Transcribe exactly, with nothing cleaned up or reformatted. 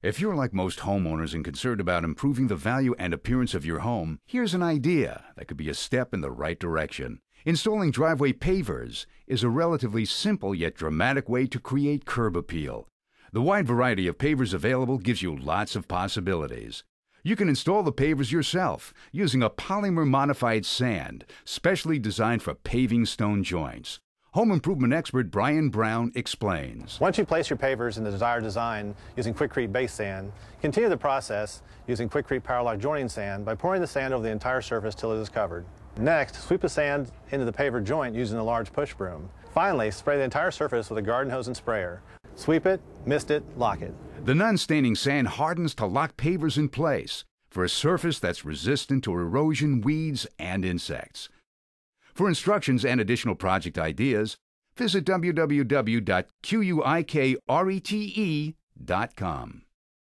If you're like most homeowners and concerned about improving the value and appearance of your home, here's an idea that could be a step in the right direction. Installing driveway pavers is a relatively simple yet dramatic way to create curb appeal. The wide variety of pavers available gives you lots of possibilities. You can install the pavers yourself using a polymer-modified sand specially designed for paving stone joints. Home improvement expert Brian Brown explains. Once you place your pavers in the desired design using Quikrete base sand, continue the process using Quikrete PowerLoc joining sand by pouring the sand over the entire surface till it is covered. Next, sweep the sand into the paver joint using a large push broom. Finally, spray the entire surface with a garden hose and sprayer. Sweep it, mist it, lock it. The non-staining sand hardens to lock pavers in place for a surface that's resistant to erosion, weeds, and insects. For instructions and additional project ideas, visit w w w dot quikrete dot com.